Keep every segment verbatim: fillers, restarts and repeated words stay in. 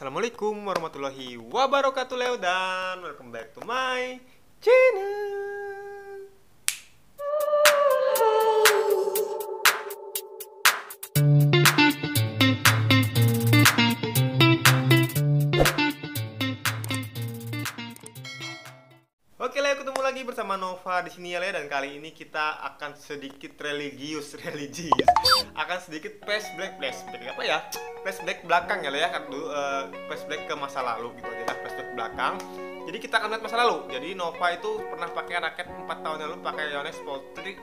Assalamualaikum warahmatullahi wabarakatuh Leo, dan welcome back to my channel. Oke Leo, ketemu lagi bersama Nova di sini ya Leo, dan kali ini kita akan sedikit religius religius akan sedikit flashback flashback apa ya? Flashback belakang ya Leo ya, uh, flashback ke masa lalu gitu aja, flashback belakang. Jadi kita akan lihat masa lalu. Jadi Nova itu pernah pakai raket empat tahun yang lalu, pakai Yonex Voltric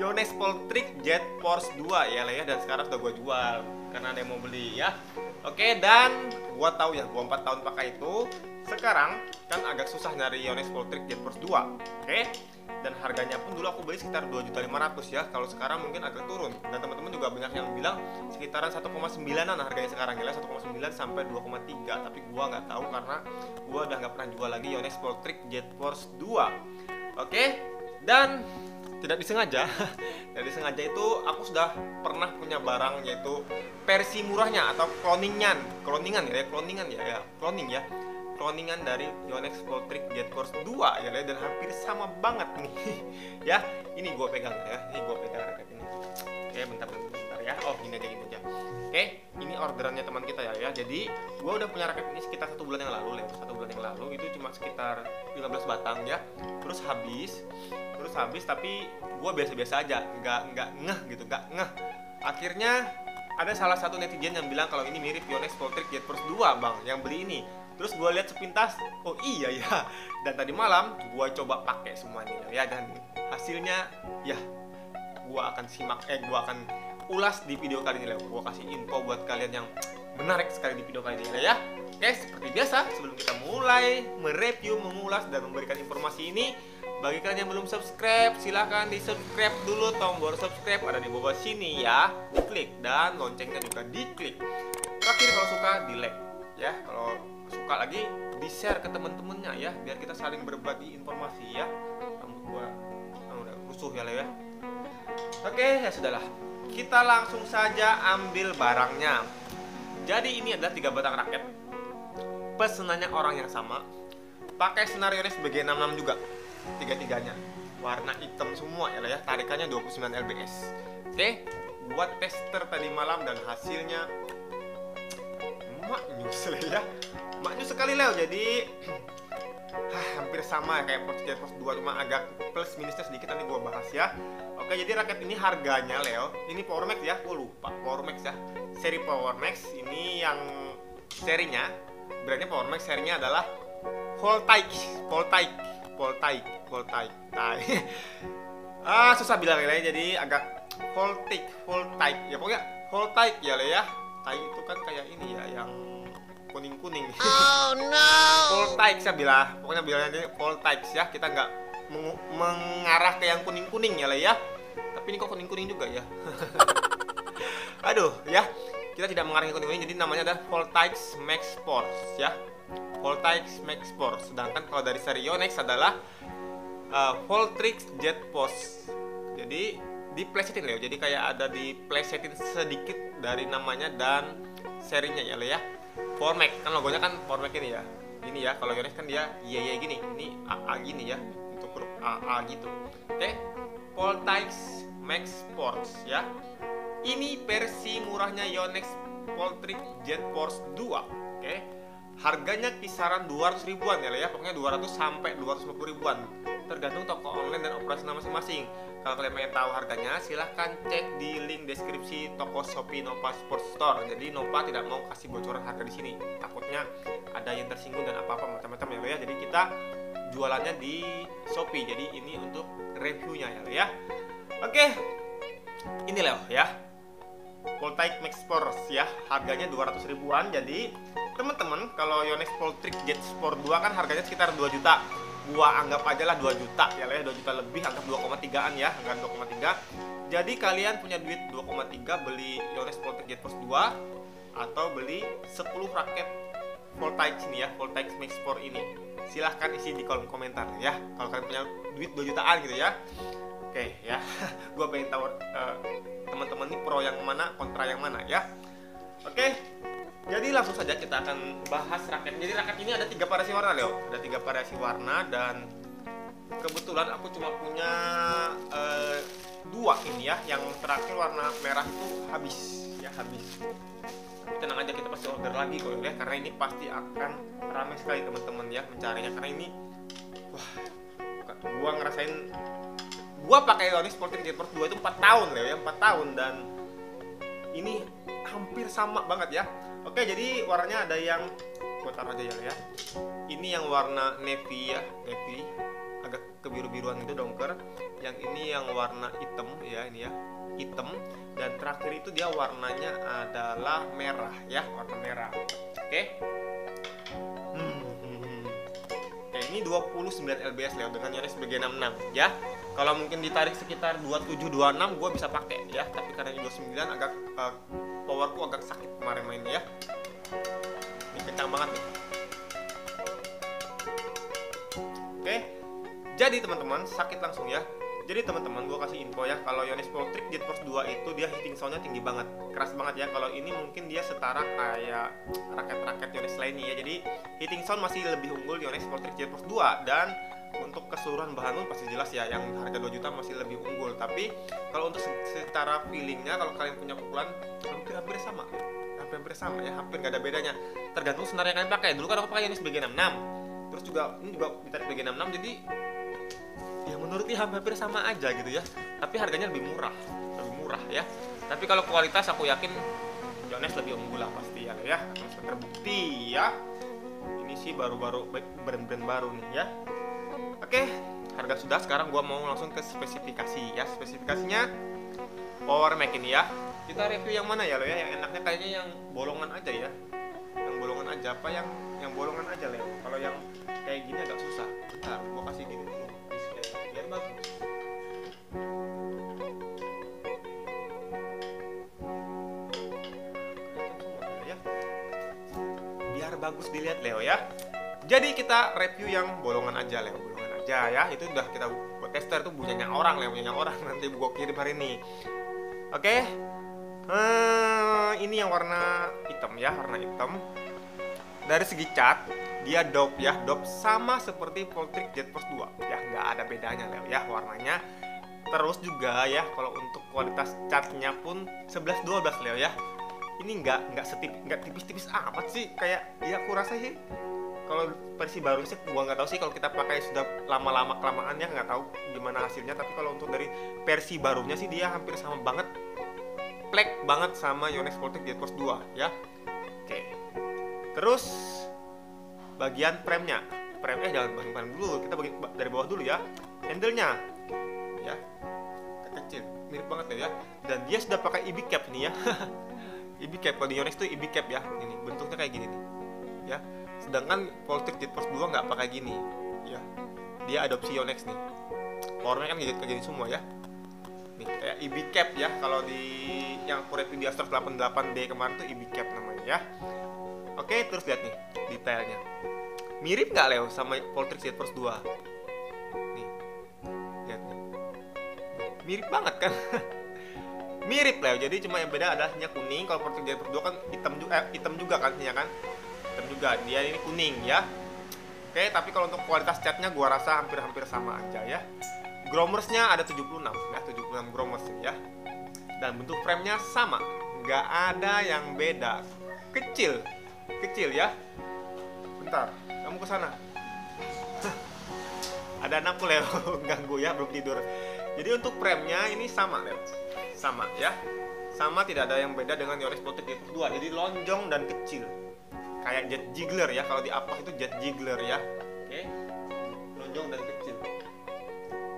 Yonex Voltric Jet Force dua ya Leo ya, dan sekarang sudah gua jual karena ada yang mau beli ya. Oke, dan gua tahu ya, gua empat tahun pakai itu. Sekarang kan agak susah nyari Yonex Voltric Jet Force dua, oke? Okay? Dan harganya pun dulu aku beli sekitar dua juta lima ratus ribu ya. Kalau sekarang mungkin agak turun. Dan teman-teman juga banyak yang bilang sekitaran satu koma sembilan-an harganya sekarang ya, satu koma sembilan sampai dua koma tiga. Tapi gua nggak tahu karena gua udah nggak pernah jual lagi Yonex Voltric Jet Force dua. Oke? Okay? Dan tidak disengaja, tidak disengaja itu aku sudah pernah punya barang, yaitu versi murahnya atau cloningan, cloningan ya, cloningan ya, ya cloning ya. Cloningan dari Yonex Voltric Jet Force dua ya, dan hampir sama banget nih ya. Ini gue pegang ya, ini gue pegang raket ini. Oke, bentar, bentar bentar ya. Oh, gini aja gini aja. Oke, ini orderannya teman kita ya ya. Jadi gue udah punya raket ini sekitar satu bulan yang lalu, ya. Satu bulan yang lalu itu cuma sekitar lima belas batang ya. Terus habis, terus habis. Tapi gue biasa-biasa aja, nggak nggak ngeh gitu, nggak ngeh. Akhirnya ada salah satu netizen yang bilang kalau ini mirip Yonex Voltric Jet Force dua bang, yang beli ini. Terus gue lihat sepintas, oh iya ya. Dan tadi malam gue coba pakai semuanya ya, dan hasilnya ya gue akan simak, eh gue akan ulas di video kali ini. Gue kasih info buat kalian yang menarik sekali di video kali ini ya. Oke, seperti biasa sebelum kita mulai mereview, mengulas, dan memberikan informasi ini, bagi kalian yang belum subscribe, silahkan di subscribe dulu, tombol subscribe ada di bawah sini ya, diklik, dan loncengnya juga diklik. Terakhir kalau suka di like ya, kalau suka lagi di share ke temen-temennya ya, biar kita saling berbagi informasi ya. Rambut gua udah rusuh ya Leo ya. Oke, ya sudahlah, kita langsung saja ambil barangnya. Jadi ini adalah tiga batang raket pesenannya orang yang sama, pakai senar Yonex B G enam enam juga, tiga-tiganya warna hitam semua ya Leo ya, tarikannya dua puluh sembilan L B S. Oke, buat tester tadi malam, dan hasilnya maknyus ya, maknyus sekali Leo. Jadi ah, hampir sama kayak Jet Force dua, cuma agak plus minusnya sedikit, nanti gue bahas ya. Oke, jadi raket ini harganya Leo, ini Power Max ya, gue lupa Power Max ya, seri Power Max ini yang serinya, brandnya Power Max, serinya adalah Voltaic, Voltaic, Voltaic, Voltaic. Ah susah bilang Leo, jadi agak Voltaic, Voltaic ya, pokoknya Voltaic ya Leo ya. Tai itu kan kayak ini ya, yang kuning-kuning. Oh no. Voltaic saya bilang, pokoknya bilangnya Voltaic ya. Kita nggak meng mengarah ke yang kuning-kuning ya lah ya. Tapi ini kok kuning-kuning juga ya. Aduh ya, kita tidak mengarah ke kuning-kuning. Jadi namanya ada Voltaic Max Force ya. Voltaic Max Force. Sedangkan kalau dari seri Yonex adalah uh, Voltric Jet Force. Jadi di playsetting Leo, jadi kayak ada di playsetting sedikit dari namanya dan serinya ya Leo ya. Power Max kan logonya kan Power Max ini ya, ini ya. Kalau Yonex kan dia iya iya gini, ini A A gini ya, untuk huruf A A gitu. Oke, Voltaic Max Force ya, ini versi murahnya Yonex Voltric Jet Force dua. Oke, harganya kisaran dua ratus ribuan ya Leo ya, pokoknya dua ratus sampai dua ratus lima puluh ribuan, tergantung toko online dan operasional masing-masing. Kalau kalian pengen tahu harganya, silahkan cek di link deskripsi toko Shopee Nova Sport Store. Jadi Nova tidak mau kasih bocoran harga di sini, takutnya ada yang tersinggung dan apa-apa macam-macam ya Leo ya. Jadi kita jualannya di Shopee. Jadi ini untuk reviewnya ya Leo ya. Oke, ini Leo ya, Voltaic Max Force ya, harganya dua ratus ribuan. Jadi teman-teman, kalau Yonex Voltric Jet Force dua kan harganya sekitar dua juta. Gua anggap aja lah dua juta ya Leo, dua juta lebih, anggap dua koma tigaan ya, anggap dua koma tiga. Jadi kalian punya duit dua koma tiga, beli Yonex Voltric Jet Force dua atau beli sepuluh raket Voltaic ini ya, Voltaic Max Force ini. Silahkan isi di kolom komentar ya, kalau kalian punya duit dua jutaan gitu ya. Oke ya, gua pengen tahu uh, teman-teman ini pro yang mana, kontra yang mana ya. Oke, Jadi langsung saja kita akan bahas raket. Jadi raket ini ada tiga variasi warna, Leo. Ada tiga variasi warna dan kebetulan aku cuma punya uh, dua ini ya. Yang terakhir warna merah itu habis ya, habis. Tapi tenang aja, kita pasti order lagi kok ya, karena ini pasti akan ramai sekali teman-teman ya mencarinya, karena ini wah, gua ngerasain gua pakai Yonex Voltric Jet Force dua itu empat tahun Leo ya, empat tahun dan ini hampir sama banget ya. Oke, jadi warnanya ada yang gua taruh aja ya. Ini yang warna navy ya, navy agak kebiru-biruan itu dongker. Yang ini yang warna hitam ya, ini ya hitam, dan terakhir itu dia warnanya adalah merah ya, warna merah. Oke. Hmm, hmm, hmm. Oke, ini dua puluh sembilan L B S Leo dengan Yonex B G enam enam ya. Kalau mungkin ditarik sekitar dua puluh tujuh dua puluh enam gue bisa pakai ya, tapi karena ini dua puluh sembilan agak uh, powerku agak sakit kemarin mainnya ya. Ini kencang banget nih. Oke. Jadi teman-teman, sakit langsung ya. Jadi teman-teman, gue kasih info ya, kalau Yonex Voltric Jet Force dua itu dia hitting soundnya tinggi banget, keras banget ya. Kalau ini mungkin dia setara kayak raket-raket Yonex lainnya ya. Jadi hitting sound masih lebih unggul Yonex Voltric Jet Force dua, dan untuk keseluruhan bahan pun pasti jelas ya, yang harga dua juta masih lebih unggul. Tapi kalau untuk secara feelingnya, kalau kalian punya pukulan hampir-hampir sama, hampir-hampir sama ya, hampir nggak ada bedanya. Tergantung senar yang kalian pakai. Dulu kan aku pakai Yonex B G enam enam, terus juga ini juga ditarik B G enam enam, jadi ya menurutnya hampir-hampir sama aja gitu ya, tapi harganya lebih murah, lebih murah ya. Tapi kalau kualitas aku yakin Yonex lebih unggul lah pasti ya, ya terbukti ya. Ini sih baru-baru brand-brand baru nih ya. Oke, harga sudah. Sekarang gua mau langsung ke spesifikasi ya. Spesifikasinya Power Max ini ya. Kita review yang mana ya lo ya? Yang enaknya kayaknya yang bolongan aja ya. Yang bolongan aja apa yang yang bolongan aja lo. Kalau yang kayak gini agak susah. Bentar, gua kasih gini dulu. Bagus. Ya. Biar bagus dilihat Leo ya. Jadi kita review yang bolongan aja Leo, bolongan aja ya. Itu udah kita buat tester, itu punyanya orang Leo, punyanya orang, nanti gua kirim hari ini. Oke. Hmm, ini yang warna hitam ya, warna hitam. Dari segi cat dia dope ya, dope sama seperti Voltric Jet Force dua ya, nggak ada bedanya Leo ya warnanya. Terus juga ya kalau untuk kualitas catnya pun sebelas dua belas Leo ya. Ini nggak nggak setip nggak tipis-tipis amat sih, kayak ya aku rasa sih kalau versi baru sih gua nggak tahu sih, kalau kita pakai sudah lama-lama kelamaannya nggak tahu gimana hasilnya. Tapi kalau untuk dari versi barunya sih dia hampir sama banget, plek banget sama Yonex Voltric Jet Force dua ya. Oke. Terus bagian frame-nya, frame eh jangan bagian dulu, kita bagi dari bawah dulu ya. Handle-nya ya kecil, mirip banget ya. Dan dia sudah pakai I B cap nih ya. I B cap, kalau di Yonex itu I B cap ya. Ini bentuknya kayak gini nih ya. Sedangkan Voltric Jet Force dua nggak pakai gini ya. Dia adopsi Yonex nih. Powernya kan gigit kayak gini semua ya. Nih kayak I B cap ya. Kalau di yang aku review di Astro delapan puluh delapan D kemarin tuh I B cap namanya ya. Oke, terus lihat nih detailnya. Mirip nggak Leo sama Voltric Jet Force dua? Nih, lihat nih. Mirip banget kan? Mirip Leo. Jadi cuma yang beda adanya kuning. Kalau Voltric Jet Force dua kan hitam juga, eh, hitam juga kan sih kan? Hitam juga. Dia ini kuning ya. Oke, tapi kalau untuk kualitas catnya gua rasa hampir-hampir sama aja ya. Grommersnya ada tujuh puluh enam ya, tujuh puluh enam grommers ya. Dan bentuk frame-nya sama, nggak ada yang beda. Kecil. Kecil ya, bentar, kamu ke sana. Ada anakku Leo, ganggu ya, belum tidur. Jadi untuk frame-nya ini sama Leo, sama ya, sama tidak ada yang beda dengan Yonex Voltric Jet Force dua. Jadi lonjong dan kecil, kayak jet jiggler ya, kalau di apa itu jet jiggler ya. Oke, lonjong dan kecil.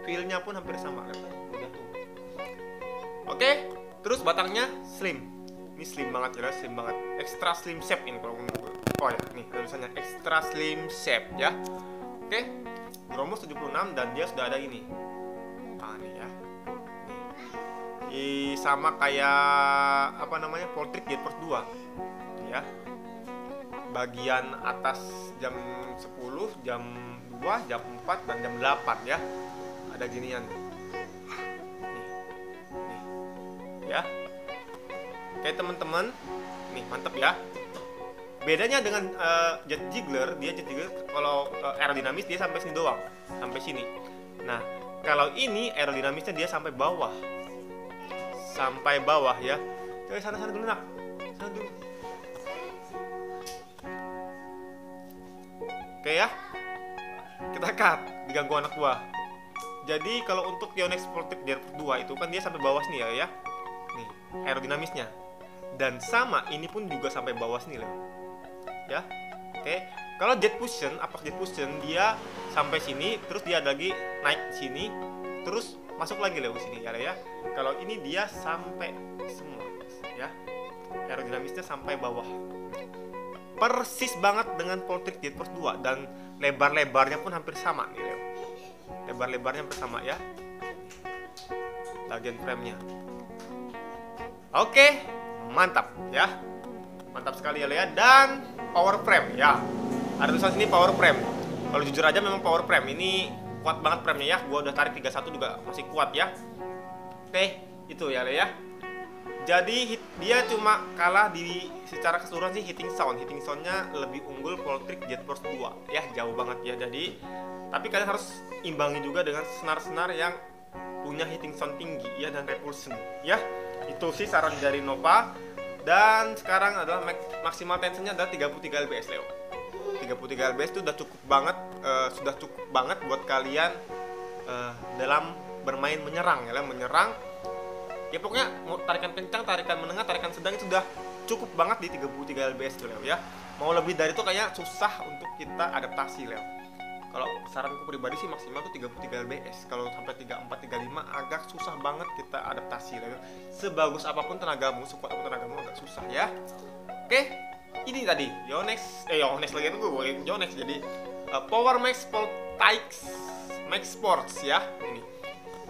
Feel-nya pun hampir sama Leo. Oke, terus batangnya slim. Ini slim banget ya, slim banget. Extra slim shape ini kalau menurut gue. Oh ya, nih tulisannya extra slim shape ya. Oke. Grommers tujuh puluh enam dan dia sudah ada ini. Ah, nih ya. Ini sama kayak apa namanya? Voltric Jet Force dua. Ya. Bagian atas jam sepuluh, jam dua, jam empat dan jam delapan ya. Ada ginian. Nih. Nih. Ya. Oke teman-teman, nih mantep ya. Bedanya dengan uh, jet jiggler, dia jet jiggler kalau uh, aerodinamis dia sampai sini doang, sampai sini. Nah, kalau ini aerodinamisnya dia sampai bawah, sampai bawah ya. Coba sana-sana dulu nak, sana dulu. Oke ya, kita cut, diganggu anak buah. Jadi kalau untuk Yonex Voltric Jet Force dua itu kan dia sampai bawah sini ya, ya. Nih aerodinamisnya. Dan sama ini pun juga sampai bawah sini loh. Ya, oke. Okay. Kalau jet fusion, apa jet fusion dia sampai sini, terus dia ada lagi naik sini, terus masuk lagi loh sini ya, ya. Kalau ini dia sampai semua, ya. Aerodinamisnya sampai bawah. Persis banget dengan Voltric Jet Force dua dan lebar-lebarnya pun hampir sama nih loh. Lebar-lebarnya hampir sama ya. Bagian frame-nya. Oke, okay. Mantap ya. Mantap sekali ya Lea. Dan power frame ya, ada tulisan sini power frame. Kalau jujur aja memang power frame ini kuat banget frame-nya ya. Gua udah tarik tiga puluh satu juga masih kuat ya. Oke, itu ya Lea. Jadi hit, dia cuma kalah di secara keseluruhan sih hitting sound. Hitting soundnya lebih unggul Voltric Jet Force dua ya, jauh banget ya. Jadi tapi kalian harus imbangi juga dengan senar-senar yang punya hitting sound tinggi ya, dan repulsion ya. Itu sih saran dari Nova. Dan sekarang adalah maksimal tensionnya adalah tiga puluh tiga L B S Leo. tiga puluh tiga L B S itu udah cukup banget, uh, sudah cukup banget buat kalian uh, dalam bermain menyerang ya, menyerang. Ya pokoknya mau tarikan kencang, tarikan menengah, tarikan sedang itu sudah cukup banget di tiga puluh tiga L B S tuh Leo ya. Mau lebih dari itu kayaknya susah untuk kita adaptasi Leo. Kalau saranku pribadi sih maksimal tuh tiga puluh tiga L B S. Kalau sampai tiga puluh empat, tiga puluh lima agak susah banget kita adaptasi Leo. Sebagus apapun tenagamu, sekuat apapun tenagamu agak susah ya. Oke, ini tadi Yonex, eh Yonex lagi aku boleh Yonex jadi uh, Power Max Voltaic Max Force ya. Ini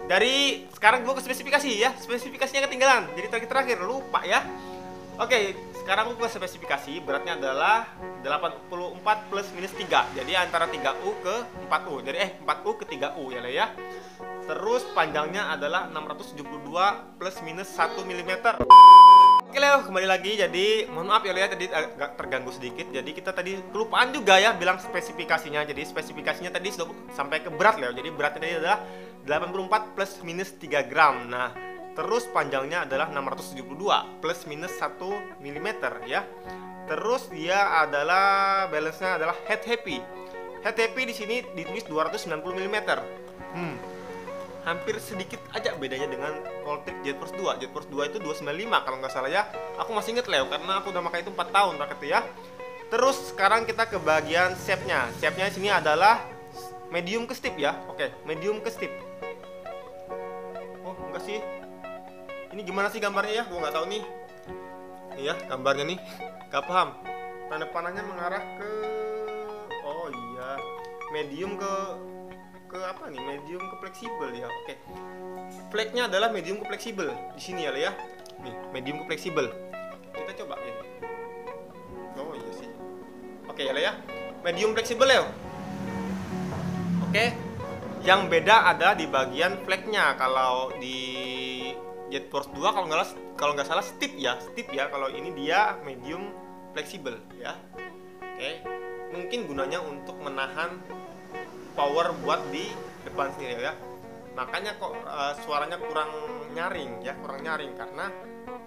dari sekarang gue ke spesifikasi ya, spesifikasinya ketinggalan. Jadi terakhir-terakhir lupa ya. Oke, sekarang gue ke spesifikasi. Beratnya adalah delapan puluh empat plus minus tiga. Jadi antara tiga U ke empat U. Jadi eh empat U ke tiga U ya Le ya. Terus panjangnya adalah enam ratus tujuh puluh dua plus minus satu milimeter. Oke Leo, kembali lagi. Jadi mohon maaf ya Le ya, tadi agak terganggu sedikit. Jadi kita tadi kelupaan juga ya bilang spesifikasinya. Jadi spesifikasinya tadi sudah sampai ke berat Leo. Jadi beratnya tadi adalah delapan puluh empat plus minus tiga gram. Nah, terus panjangnya adalah enam ratus tujuh puluh dua plus minus satu milimeter ya. Terus dia adalah balance-nya adalah head happy. Head happy di sini ditulis dua ratus sembilan puluh milimeter. Hmm. Hampir sedikit aja bedanya dengan Voltric Jet Force dua. Jet Force dua itu dua ratus sembilan puluh lima kalau nggak salah ya. Aku masih inget Leo karena aku udah pakai itu empat tahun pakai itu ya. Terus sekarang kita ke bagian shape-nya. Shape-nya di sini adalah medium ke steep ya. Oke, medium ke steep. Oh, enggak sih. Ini gimana sih gambarnya ya? Gua nggak tahu nih. Iya, gambarnya nih. Gak paham. Tanda panahnya mengarah ke, oh iya, medium ke ke apa nih? Medium ke fleksibel ya. Oke. Flagnya adalah medium ke fleksibel di sini ya, Le ya. Nih, medium ke fleksibel. Kita coba ini. Oh iya sih. Oke ya, Le ya. Medium fleksibel ya. Oke. Yang beda ada di bagian flagnya. Kalau di Jet Force dua kalau nggak salah, kalau nggak salah steep ya, steep ya. Kalau ini dia medium fleksibel ya. Oke, okay. Mungkin gunanya untuk menahan power buat di depan sini ya. Makanya kok uh, suaranya kurang nyaring ya, kurang nyaring karena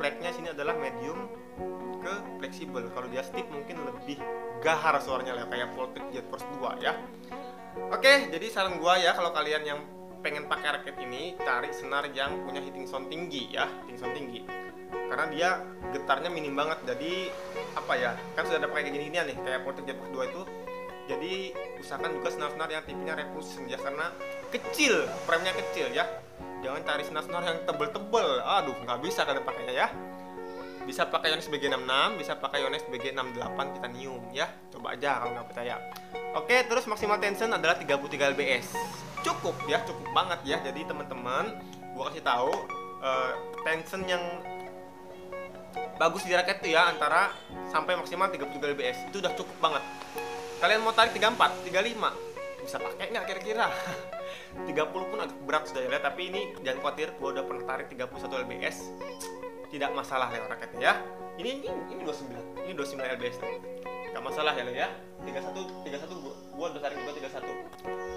flagnya sini adalah medium ke fleksibel. Kalau dia steep mungkin lebih gahar suaranya lah, kayak Voltric Jet Force dua ya. Oke, okay, jadi saran gua ya kalau kalian yang pengen pakai raket ini, cari senar yang punya hitting sound tinggi ya, hitting sound tinggi. Karena dia getarnya minim banget. Jadi apa ya? Kan sudah ada pakai gini-ginian nih kayak Voltric Jet Force dua itu. Jadi usahakan juga senar-senar yang tipenya repulsion ya, karena kecil, frame-nya kecil ya. Jangan cari senar-senar yang tebel-tebel. Aduh, nggak bisa kalian pakainya ya. Bisa pakai Yonex B G enam puluh enam, bisa pakai Yonex B G enam puluh delapan Titanium ya. Coba aja kalau nggak percaya. Oke, terus maksimal tension adalah tiga puluh tiga L B S. Cukup ya, cukup banget ya. Jadi teman-teman, gua kasih tahu uh, tension yang bagus di raket itu ya antara sampai maksimal tiga puluh tiga L B S. Itu udah cukup banget. Kalian mau tarik tiga puluh empat, tiga puluh lima bisa pakai nggak kira-kira? tiga puluh pun agak berat sudah ya, tapi ini jangan khawatir, gua udah pernah tarik tiga puluh satu L B S. tidak masalah ya raketnya ya. Ini ini dua puluh sembilan, ini dua puluh sembilan L B S nih. Tidak masalah ya lo ya. tiga puluh satu, tiga puluh satu gua, gua besarin juga tiga puluh satu.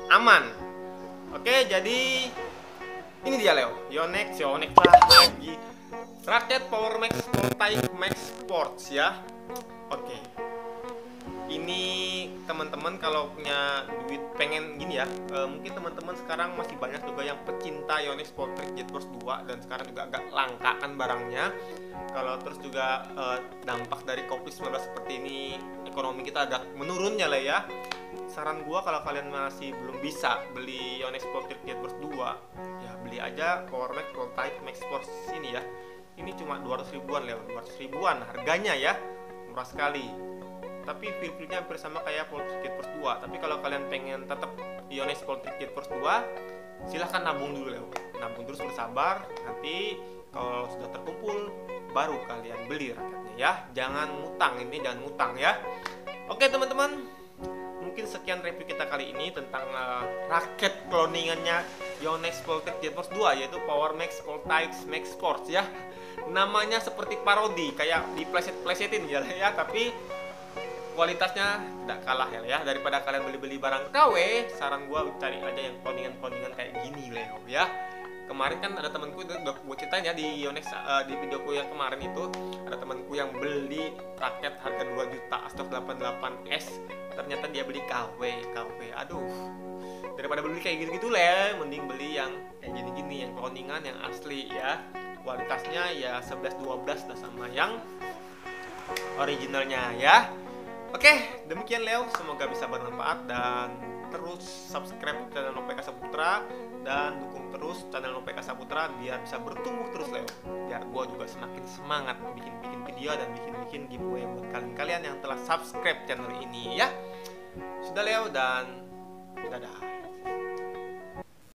Aman. Oke, jadi ini dia Leo, Yonex, Yonex lagi. Raket Power Max Voltaic Max Force ya. Oke. Ini teman-teman kalau punya duit pengen gini ya, e, mungkin teman-teman sekarang masih banyak juga yang pecinta Yonex Voltric Jet Force dua dan sekarang juga agak langka kan barangnya. Kalau terus juga e, dampak dari covid sembilan belas seperti ini, ekonomi kita agak menurunnya lah ya. Saran gua kalau kalian masih belum bisa beli Yonex Voltric Jet Force dua, ya beli aja Power Max Voltaic Max Force ini ya. Ini cuma dua ratus ribuan Leo, dua ratus ribuan harganya ya, murah sekali. Tapi feel-feelnya hampir sama kayak Voltric Jet Force dua. Tapi kalau kalian pengen tetap Yonex Voltric Jet Force dua, silahkan nabung dulu Leo. Nabung terus bersabar. Nanti kalau sudah terkumpul, baru kalian beli raketnya ya. Jangan ngutang, ini jangan ngutang ya. Oke teman-teman, mungkin sekian review kita kali ini tentang uh, raket cloningannya Yonex Voltric Jet Force dua, yaitu Power Max Voltaic Max Force ya. Namanya seperti parodi, kayak dipleset-plesetin ya, ya. Tapi kualitasnya tidak kalah ya, ya. Daripada kalian beli-beli barang K W, saran gua cari aja yang cloningan-cloningan kayak gini Leo ya. Kemarin kan ada temanku, itu udah gua ceritain ya di Yonex, uh, di videoku yang kemarin itu ada temanku yang beli raket harga dua juta Astro delapan delapan S, ternyata dia beli K W K W. Aduh, daripada beli kayak gitu-gitu Leo, mending beli yang kayak gini-gini, yang cloningan yang asli ya. Kualitasnya ya sebelas dua belas lah sama yang originalnya ya. Oke, okay, demikian Leo, semoga bisa bermanfaat dan terus subscribe channel Nova Eka Saputra dan dukung terus channel Nova Eka Saputra biar bisa bertumbuh terus Leo. Biar gua juga semakin semangat bikin-bikin video dan bikin-bikin giveaway buat kalian-kalian yang telah subscribe channel ini ya. Sudah Leo, dan dadah.